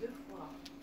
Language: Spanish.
2 fois.